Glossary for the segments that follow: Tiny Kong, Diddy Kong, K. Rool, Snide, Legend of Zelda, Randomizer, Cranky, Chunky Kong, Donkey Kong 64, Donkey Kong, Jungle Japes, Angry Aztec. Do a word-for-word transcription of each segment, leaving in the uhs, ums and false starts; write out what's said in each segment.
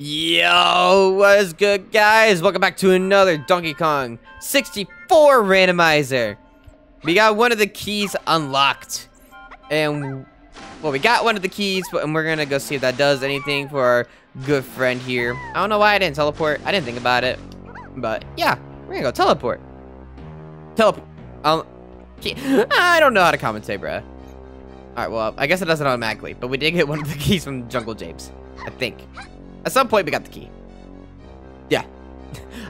Yo, what is good, guys? Welcome back to another Donkey Kong sixty-four randomizer. We got one of the keys unlocked. And, well, we got one of the keys, but, and we're gonna go see if that does anything for our good friend here. I don't know why I didn't teleport. I didn't think about it. But, yeah, we're gonna go teleport. Teleport. Um, I don't know how to commentate, bruh. Alright, well, I guess it does it automatically, but we did get one of the keys from Jungle Japes, I think. At some point, we got the key. Yeah.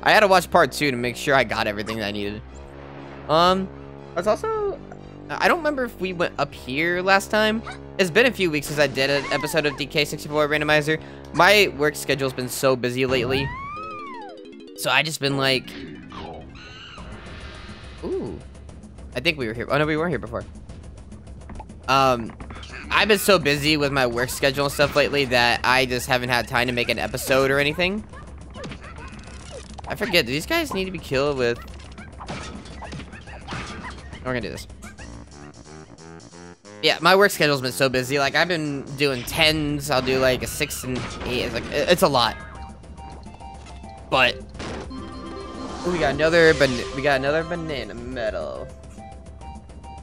I had to watch part two to make sure I got everything that I needed. Um, it's also... I don't remember if we went up here last time. It's been a few weeks since I did an episode of D K sixty-four Randomizer. My work schedule's been so busy lately. So I just been like... Ooh. I think we were here. Oh, no, we weren't here before. Um... I've been so busy with my work schedule and stuff lately that I just haven't had time to make an episode or anything. I forget, do these guys need to be killed with... We're gonna do this. Yeah, my work schedule's been so busy. Like, I've been doing tens. I'll do, like, a six and eight. It's, like, it's a lot. But... Ooh, we got another ban- we got another banana medal.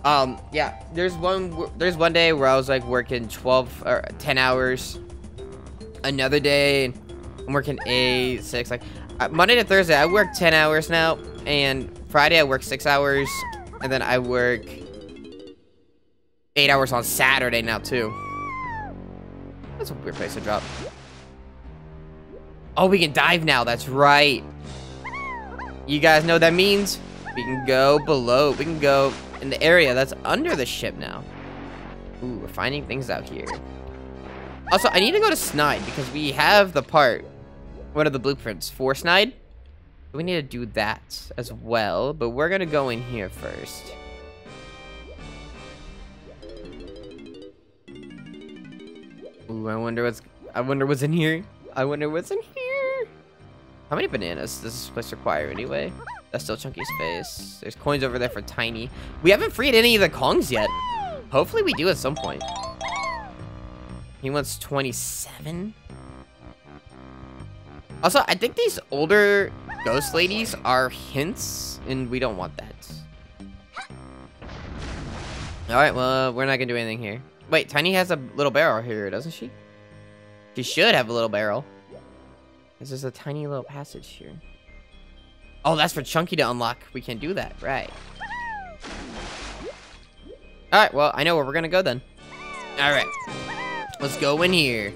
Um, yeah, there's one, there's one day where I was, like, working twelve or ten hours. Another day, I'm working eight, six, like, Monday to Thursday, I work ten hours now, and Friday I work six hours, and then I work eight hours on Saturday now, too. That's a weird place to drop. Oh, we can dive now, that's right. You guys know what that means? We can go below, we can go... in the area that's under the ship now. Ooh, we're finding things out here. Also, I need to go to Snide because we have the part, one of the blueprints for Snide. We need to do that as well, but we're gonna go in here first. Ooh, I wonder what's, I wonder what's in here. I wonder what's in here. How many bananas does this place require anyway? That's still Chunky's face. There's coins over there for Tiny. We haven't freed any of the Kongs yet. Hopefully we do at some point. He wants twenty-seven. Also, I think these older ghost ladies are hints, and we don't want that. Alright, well, we're not gonna do anything here. Wait, Tiny has a little barrel here, doesn't she? She should have a little barrel. This is a tiny little passage here. Oh, that's for Chunky to unlock. We can do that, right? All right, well, I know where we're gonna go then. All right, let's go in here.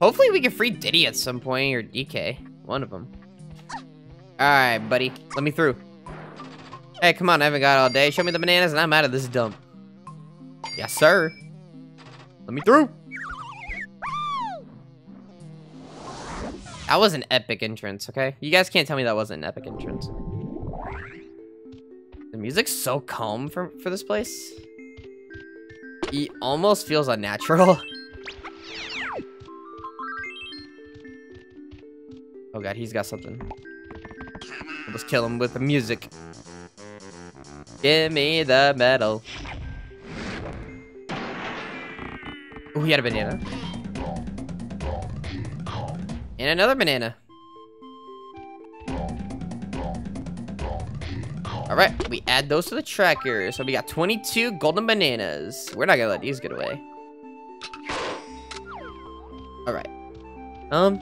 Hopefully we can free Diddy at some point, or D K, one of them. All right, buddy, let me through. Hey, come on, I haven't got all day. Show me the bananas and I'm out of this dump. Yes, sir. Let me through. That was an epic entrance, okay? You guys can't tell me that wasn't an epic entrance. The music's so calm for, for this place. It almost feels unnatural. Oh god, he's got something. Let's kill him with the music. Give me the medal. Oh, he had a banana. And another banana. All right, we add those to the tracker. So we got twenty-two golden bananas. We're not gonna let these get away. All right. Um,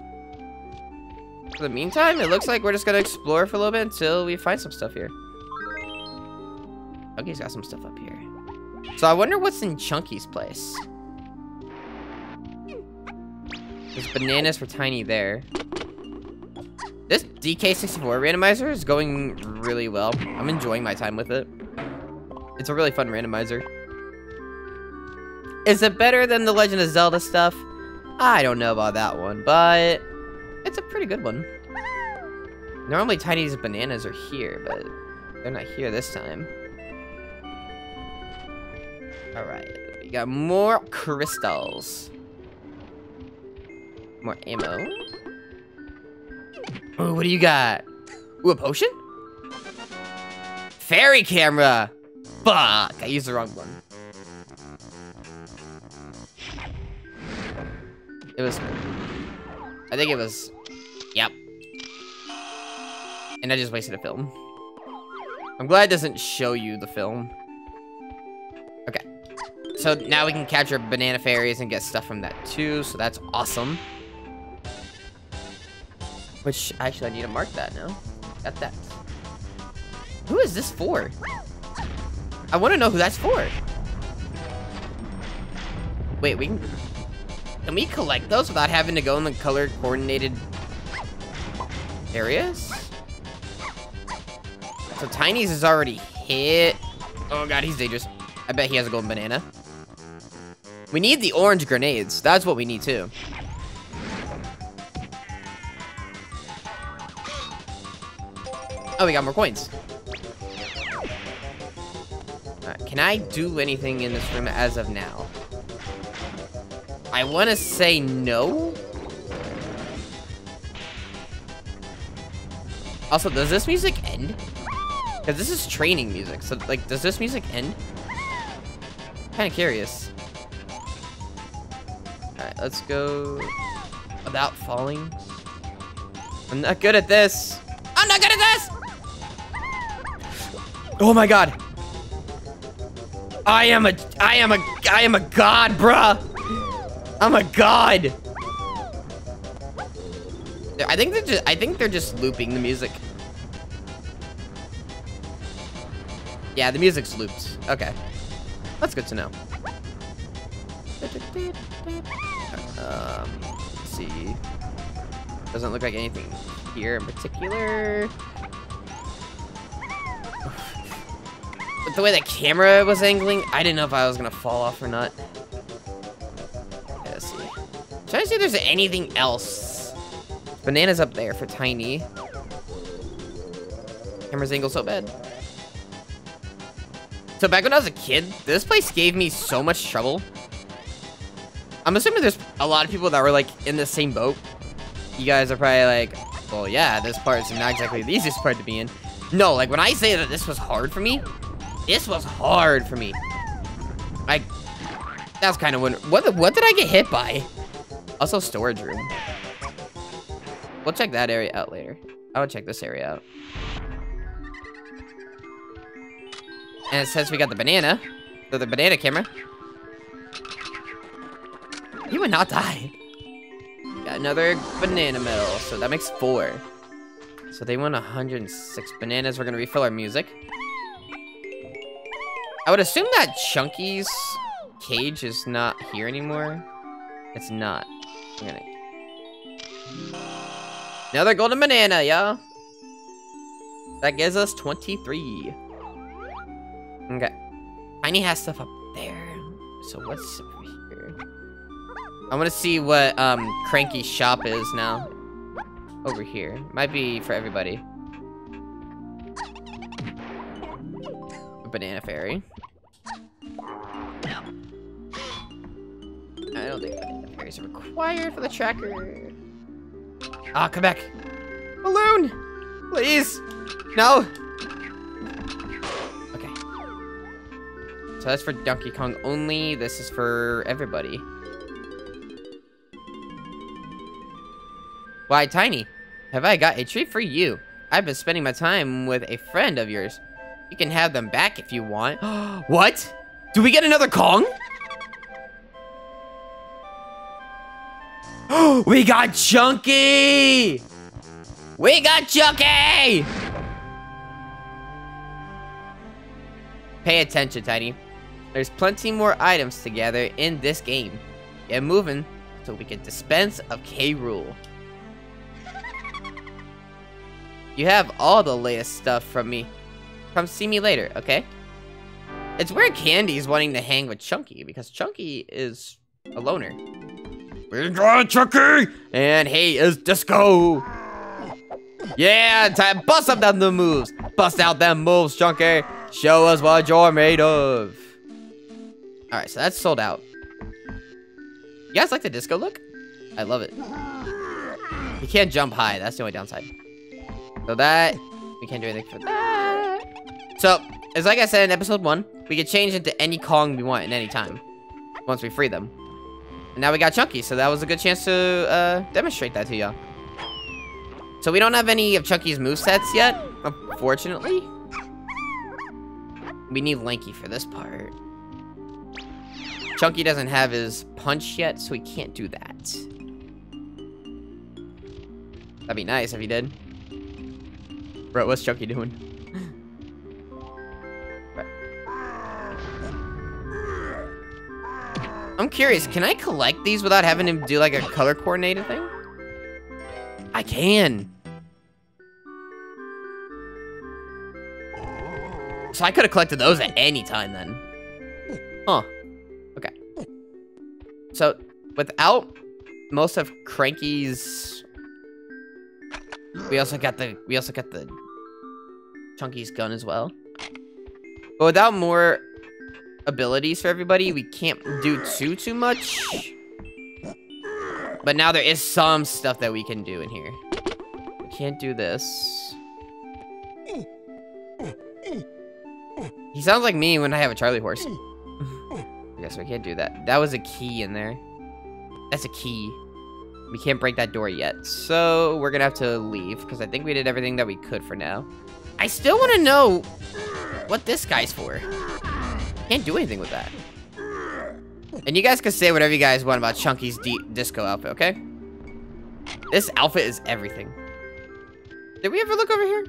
for the meantime, it looks like we're just gonna explore for a little bit until we find some stuff here. Chunky's got some stuff up here. So I wonder what's in Chunky's place. There's bananas for Tiny there. This D K sixty-four randomizer is going really well. I'm enjoying my time with it. It's a really fun randomizer. Is it better than the Legend of Zelda stuff? I don't know about that one, but it's a pretty good one. Normally Tiny's bananas are here, but they're not here this time. All right, we got more crystals. More ammo. Oh, what do you got? Ooh, a potion? Fairy camera! Fuck! I used the wrong one. It was... I think it was, yep. And I just wasted a film. I'm glad it doesn't show you the film. Okay. So now we can capture banana fairies and get stuff from that too, so that's awesome. Which, actually, I need to mark that now. Got that. Who is this for? I want to know who that's for. Wait, we can... Can we collect those without having to go in the color-coordinated areas? So Tiny's is already hit. Oh god, he's dangerous. I bet he has a golden banana. We need the orange grenades. That's what we need too. Oh, we got more coins. Alright, can I do anything in this room as of now? I want to say no. Also, does this music end? Because this is training music. So, like, does this music end? Kind of curious. Alright, let's go. Without falling. I'm not good at this. I'm not good at this! Oh my god. I am a I am a I am a god, bruh. I'm a god. I think they're just I think they're just looping the music. Yeah, the music's looped. Okay. That's good to know. Um, let's see. Doesn't look like anything here in particular. But the way the camera was angling, I didn't know if I was gonna fall off or not. Okay, let's see. I'm trying to see if there's anything else. Banana's up there for Tiny. Camera's angle so bad. So back when I was a kid, this place gave me so much trouble. I'm assuming there's a lot of people that were like in the same boat. You guys are probably like, well, yeah, this part is not exactly the easiest part to be in. No, like when I say that this was hard for me, this was hard for me. Like, that's kind of when, what, what did I get hit by? Also storage room. We'll check that area out later. I'll check this area out. And it says we got the banana. So the banana camera. You would not die. Got another banana medal. So that makes four. So they won one hundred six bananas. We're going to refill our music. I would assume that Chunky's cage is not here anymore. It's not. I'm gonna... Another golden banana, y'all. That gives us twenty-three. Okay. Tiny has stuff up there. So what's over here? I want to see what um, Cranky's shop is now. Over here. Might be for everybody. A banana fairy. I don't think banana fairies are required for the tracker. Ah, oh, come back. Balloon! Please! No! So that's for Donkey Kong only. This is for everybody. Why, Tiny, have I got a treat for you? I've been spending my time with a friend of yours. You can have them back if you want. What? Do we get another Kong? We got Chunky! We got Chunky! Pay attention, Tiny. There's plenty more items to gather in this game. Get moving so we can dispense of K. Rool. You have all the latest stuff from me. Come see me later, okay? It's weird Candy's wanting to hang with Chunky because Chunky is a loner. We're drawing Chunky! And hey, is Disco! Yeah, time bust up them moves! Bust out them moves, Chunky! Show us what you're made of. Alright, so that's sold out. You guys like the disco look? I love it. You can't jump high. That's the only downside. So that... We can't do anything for that. So, it's like I said in episode one. We can change into any Kong we want at any time. Once we free them. And now we got Chunky, so that was a good chance to uh, demonstrate that to y'all. So we don't have any of Chunky's movesets yet, unfortunately. We need Lanky for this part. Chunky doesn't have his punch yet, so he can't do that. That'd be nice if he did. Bro, what's Chunky doing? I'm curious, can I collect these without having him do like a color coordinated thing? I can. So I could have collected those at any time then. Huh. Okay. So without most of Cranky's, we also got the we also got the Chunky's gun as well. But without more abilities for everybody, we can't do too too much. But now there is some stuff that we can do in here. We can't do this. He sounds like me when I have a Charlie horse. I guess we can't do that. That was a key in there. That's a key. We can't break that door yet. So we're gonna have to leave because I think we did everything that we could for now. I still want to know what this guy's for. Can't do anything with that. And you guys can say whatever you guys want about Chunky's disco outfit, okay? This outfit is everything. Did we ever look over here?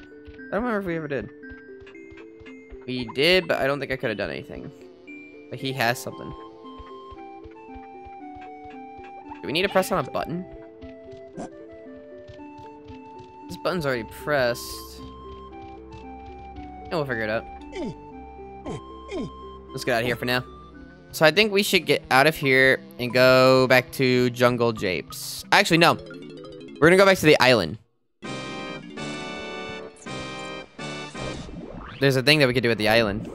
I don't remember if we ever did. We did, but I don't think I could have done anything. But he has something. Do we need to press on a button? This button's already pressed. And we'll figure it out. Let's get out of here for now. So I think we should get out of here and go back to Jungle Japes. Actually, no. We're gonna go back to the island. There's a thing that we could do at the island.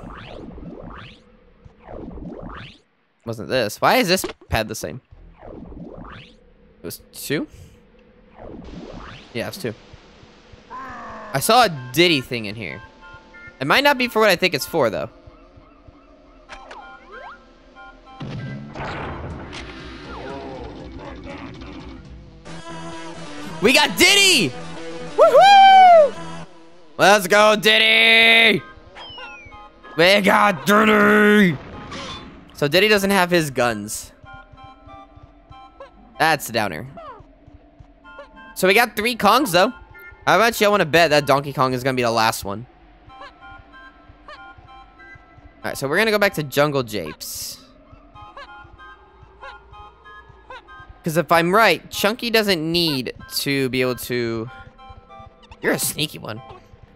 Wasn't this? Why is this pad the same? It was two? Yeah, it was two. I saw a Diddy thing in here. It might not be for what I think it's for, though. We got Diddy! Woohoo! Let's go, Diddy! We got Diddy! So Diddy doesn't have his guns. That's a downer. So we got three Kongs, though. How about y'all want to bet that Donkey Kong is going to be the last one? Alright, so we're going to go back to Jungle Japes. Because if I'm right, Chunky doesn't need to be able to... You're a sneaky one.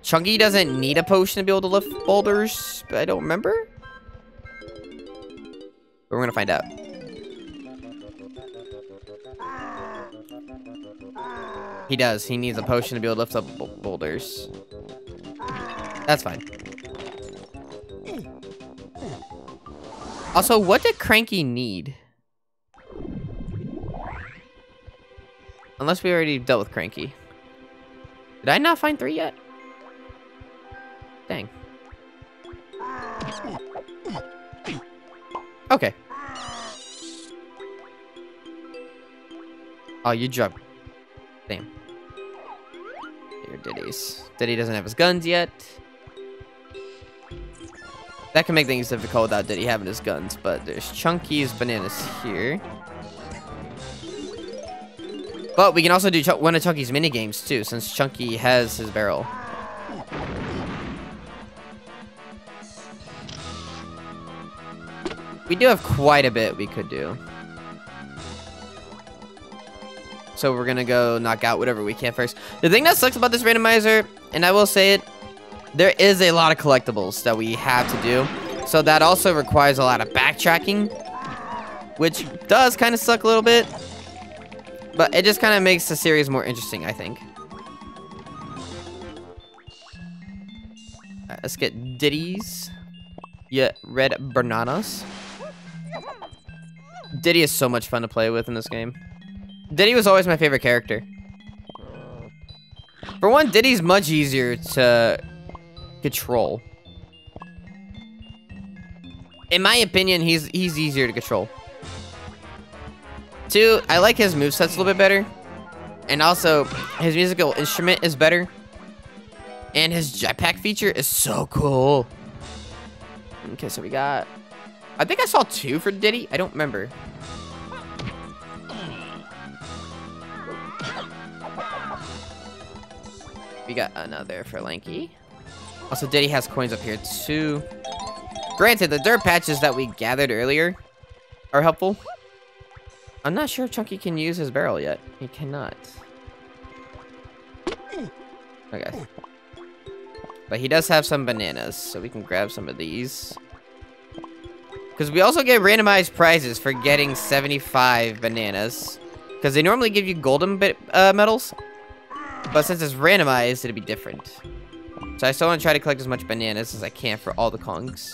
Chunky doesn't need a potion to be able to lift boulders, but I don't remember. But we're going to find out. He does. He needs a potion to be able to lift up boulders. That's fine. Also, what did Cranky need? Unless we already dealt with Cranky. Did I not find three yet? Dang. Okay. Oh, you dropped. Damn. Your Diddy's. Diddy doesn't have his guns yet. That can make things difficult without Diddy having his guns, but there's Chunky's bananas here. But we can also do one of Chunky's minigames, too, since Chunky has his barrel. We do have quite a bit we could do. So we're gonna go knock out whatever we can first. The thing that sucks about this randomizer, and I will say it, there is a lot of collectibles that we have to do. So that also requires a lot of backtracking, which does kind of suck a little bit. But it just kind of makes the series more interesting, I think. Right, let's get Diddy's. Yeah, red bananas. Diddy is so much fun to play with in this game. Diddy was always my favorite character. For one, Diddy's much easier to control. In my opinion, he's he's easier to control. Two, I like his movesets a little bit better. And also, his musical instrument is better. And his jetpack feature is so cool. Okay, so we got... I think I saw two for Diddy. I don't remember. We got another for Lanky. Also, Diddy has coins up here, too. Granted, the dirt patches that we gathered earlier are helpful. I'm not sure if Chunky can use his barrel yet. He cannot. Okay. But he does have some bananas, so we can grab some of these. Because we also get randomized prizes for getting seventy-five bananas. Because they normally give you golden bit, uh, medals. But since it's randomized, it'll be different. So I still want to try to collect as much bananas as I can for all the Kongs.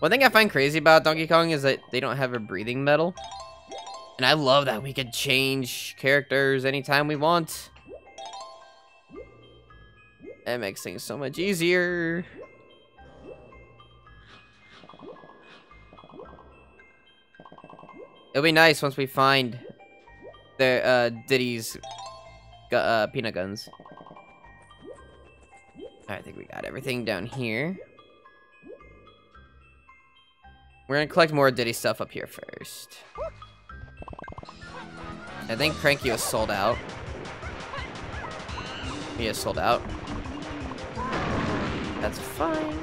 One thing I find crazy about Donkey Kong is that they don't have a breathing medal. And I love that we can change characters anytime we want. That makes things so much easier. It'll be nice once we find the uh, Diddy's gu uh, peanut guns. I think we got everything down here. We're gonna collect more Diddy stuff up here first. I think Cranky was sold out. He is sold out. That's fine.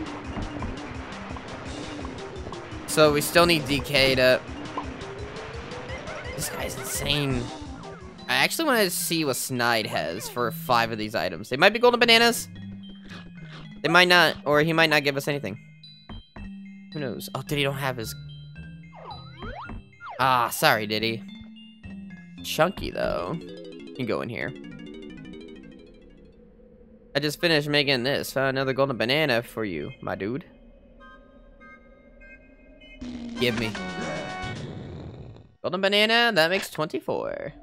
So we still need D K to... This guy's insane. I actually want to see what Snide has for five of these items. They might be golden bananas. They might not, or he might not give us anything. Who knows? Oh, Diddy don't have his... Ah, sorry, Diddy. Chunky, though. You can go in here. I just finished making this. Found another golden banana for you, my dude. Give me. Golden banana, that makes twenty-four.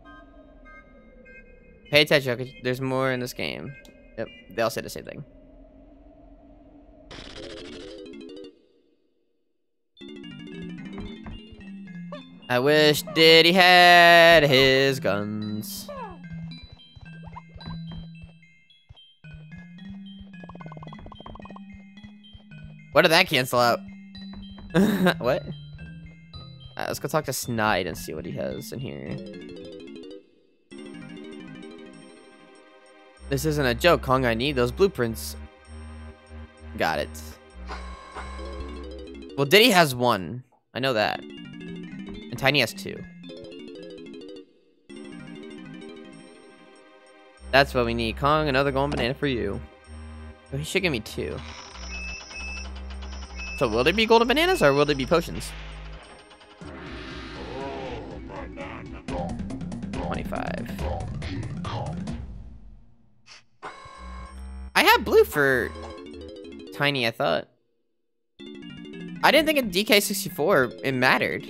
Pay attention, there's more in this game. Yep, they all say the same thing. I wish Diddy had his guns. What did that cancel out? What? All right, let's go talk to Snide and see what he has in here. This isn't a joke, Kong. I need those blueprints. Got it. Well, Diddy has one. I know that. And Tiny has two. That's what we need. Kong, another golden banana for you. Oh, he should give me two. So will there be golden bananas or will there be potions? twenty-five. I had blue for Tiny, I thought. I didn't think in D K sixty-four it mattered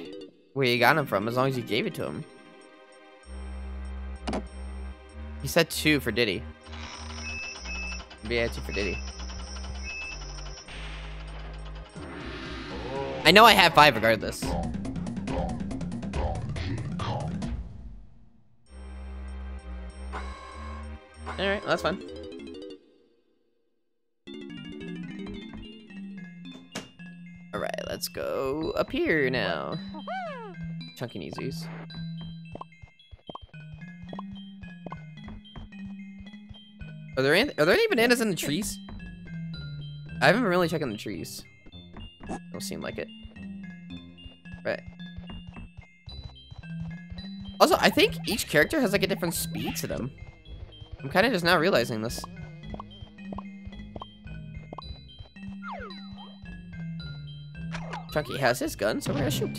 where you got him from as long as you gave it to him. He said two for Diddy. Maybe I had two for Diddy. I know I have five regardless. Alright, well, that's fine. Alright, let's go up here now. Chunky needs these. Are there any, are there any bananas in the trees? I haven't been really checking the trees. Don't seem like it. Right. Also, I think each character has like a different speed to them. I'm kind of just now realizing this. Chunky has his gun, so we're gonna shoot.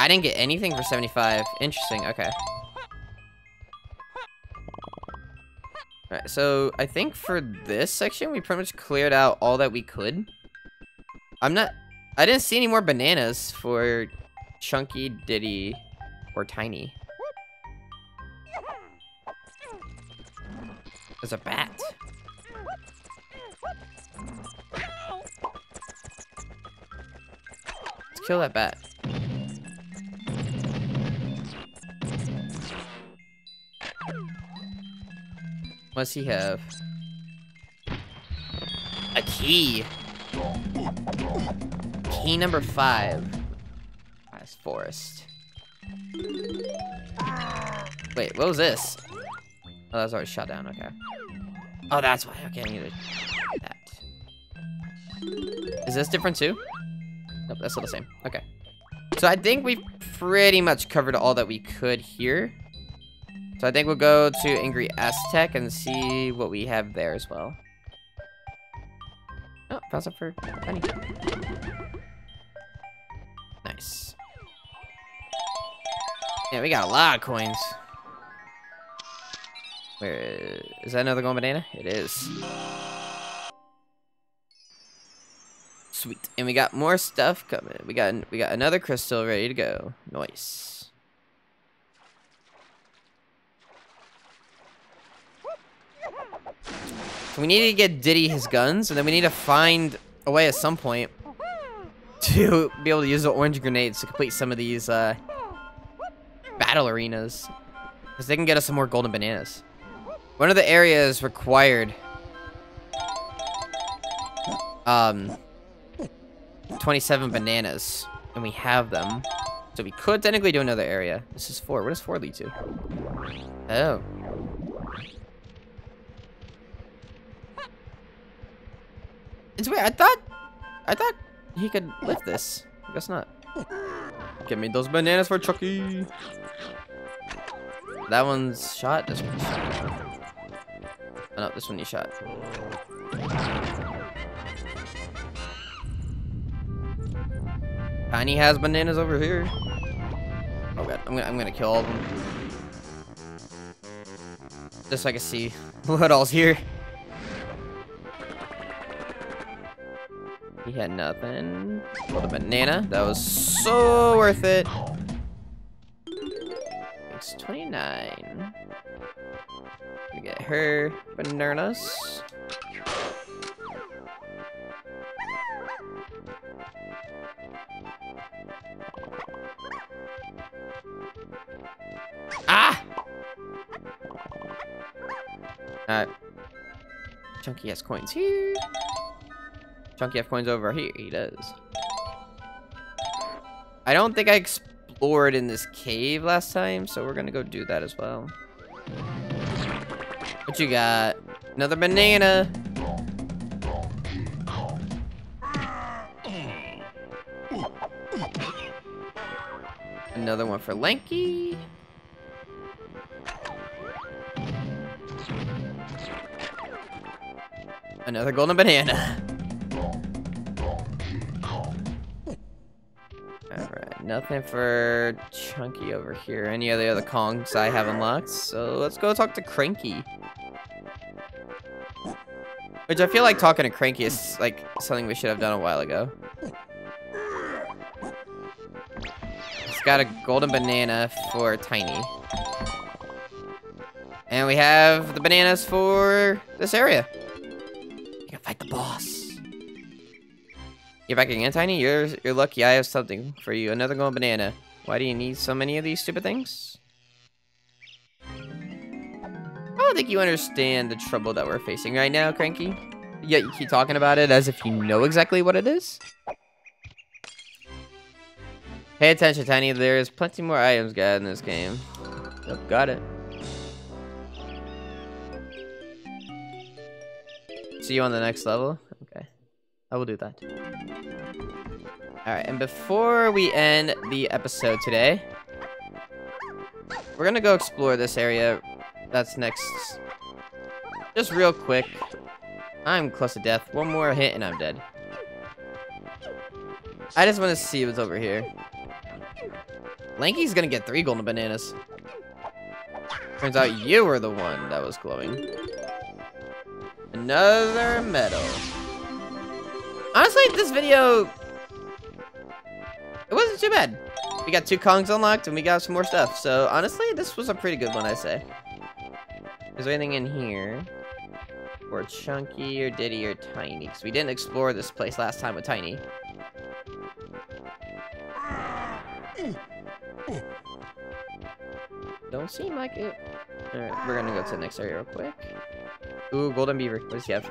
I didn't get anything for seventy-five. Interesting, okay. Alright, so I think for this section, we pretty much cleared out all that we could. I'm not... I didn't see any more bananas for Chunky, Diddy, or Tiny. There's a bat. kill that bat. Must he have a key? Key number five. That's forest. Wait, what was this? Oh, that was already shot down. Okay. Oh, that's why. Okay, I need a, that. Is this different too? Nope, that's all the same. Okay. So I think we've pretty much covered all that we could here. So I think we'll go to Angry Aztec and see what we have there as well. Oh, found something for Tiny. Nice. Yeah, we got a lot of coins. Where is, is that another golden banana? It is. Sweet. And we got more stuff coming. We got we got another crystal ready to go. Nice. So we need to get Diddy his guns, and then we need to find a way at some point to be able to use the orange grenades to complete some of these uh, battle arenas, because they can get us some more golden bananas. One of the areas required um, twenty-seven bananas, and we have them. So we could technically do another area. This is four. What does four lead to? Oh. It's weird. I thought, I thought he could lift this. Guess not. Give me those bananas for Chunky. That one's shot. This one's shot. Oh, no, this one he shot. Tiny has bananas over here. Oh god, I'm gonna, I'm gonna kill all of them. Just so I can see what all's here. He had nothing. Got a banana. That was so worth it. It's twenty-nine. We get her bananas. Ah! Alright. Chunky has coins here. Chunky have coins over here. He does. I don't think I explored in this cave last time, so we're gonna go do that as well. What you got? Another banana. Another one for Lanky. Another golden banana. Nothing for Chunky over here. Any of the other Kongs I have unlocked. So let's go talk to Cranky. Which I feel like talking to Cranky is like something we should have done a while ago. He's got a golden banana for Tiny. And we have the bananas for this area. You can fight the boss. You're back again, Tiny? You're, you're lucky. I have something for you. Another golden banana. Why do you need so many of these stupid things? I don't think you understand the trouble that we're facing right now, Cranky. Yet you keep talking about it as if you know exactly what it is. Pay attention, Tiny. There is plenty more items, guys, in this game. Oh, got it. See you on the next level. Okay. I will do that. Alright, and before we end the episode today, we're gonna go explore this area that's next. Just real quick. I'm close to death. One more hit and I'm dead. I just want to see what's over here. Lanky's gonna get three golden bananas. Turns out you were the one that was glowing. Another medal. Honestly, this video, it wasn't too bad. We got two Kongs unlocked and we got some more stuff. So honestly, this was a pretty good one, I say. Is there anything in here for Chunky or Diddy or Tiny? Because we didn't explore this place last time with Tiny. Don't seem like it. Alright, we're gonna go to the next area real quick. Ooh, golden beaver. What does he have?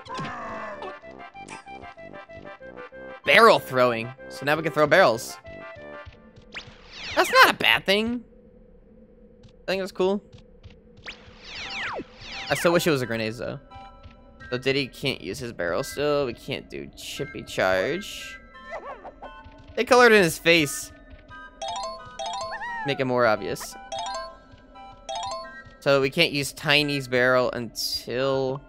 Barrel throwing. So now we can throw barrels. That's not a bad thing. I think it was cool. I still wish it was a grenade though. So Diddy can't use his barrel still. We can't do chippy charge. They colored in his face. Make it more obvious. So we can't use Tiny's barrel until...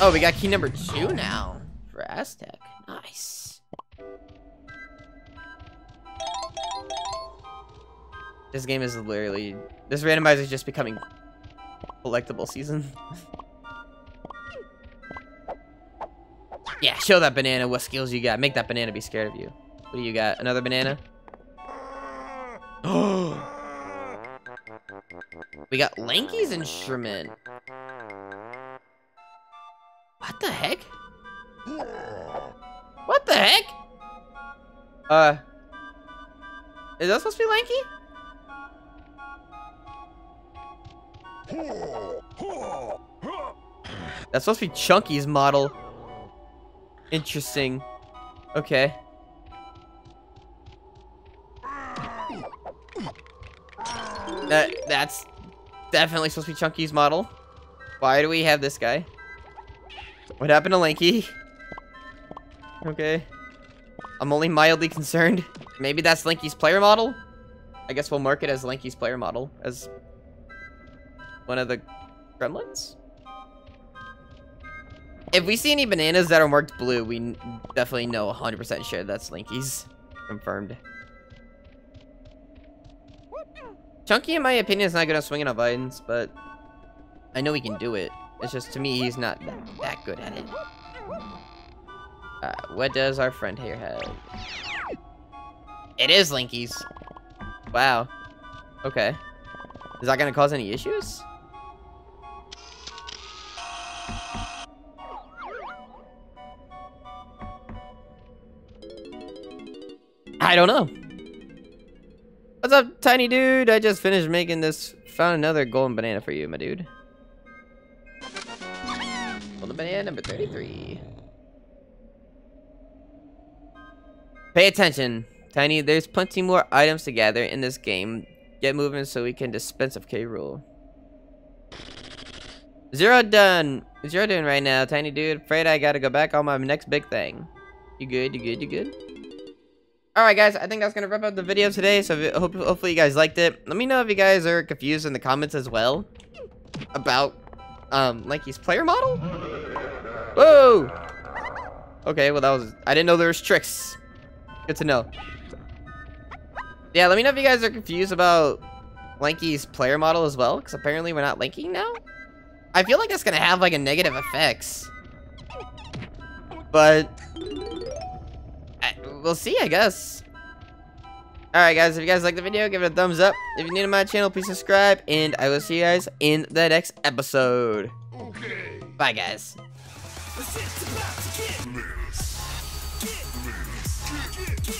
Oh, we got key number two now for Aztec. Nice. This game is literally... This randomizer is just becoming collectible season. Yeah, show that banana what skills you got. Make that banana be scared of you. What do you got? Another banana? We got Lanky's instrument. What the heck? What the heck? Uh, is that supposed to be Lanky? That's supposed to be Chunky's model. Interesting. Okay. That that's definitely supposed to be Chunky's model. Why do we have this guy? What happened to Lanky? Okay. I'm only mildly concerned. Maybe that's Lanky's player model? I guess we'll mark it as Lanky's player model as one of the gremlins? If we see any bananas that are marked blue, we definitely know one hundred percent sure that's Lanky's. Confirmed. Chunky, in my opinion, is not good at swinging on vines, but I know he can do it. It's just, to me, he's not that, that good at it. Uh, what does our friend here have? It is Lanky's. Wow. Okay. Is that gonna cause any issues? I don't know. What's up, tiny dude? I just finished making this. Found another golden banana for you, my dude. Golden banana number thirty-three. Pay attention, Tiny. There's plenty more items to gather in this game. Get moving so we can dispense of K. Rool. Zero done. Zero doing right now, tiny dude. Afraid I gotta go back on my next big thing. You good? You good? You good? Alright guys, I think that's going to wrap up the video today, so hope, hopefully you guys liked it. Let me know if you guys are confused in the comments as well about um, Lanky's player model? Whoa! Okay, well that was... I didn't know there was tricks. Good to know. Yeah, let me know if you guys are confused about Lanky's player model as well, because apparently we're not Lanky now? I feel like that's going to have like a negative effects. But... we'll see, I guess. Alright guys, if you guys like the video, give it a thumbs up. If you're new to my channel, please subscribe, and I will see you guys in the next episode. Okay. Bye guys. This is about to get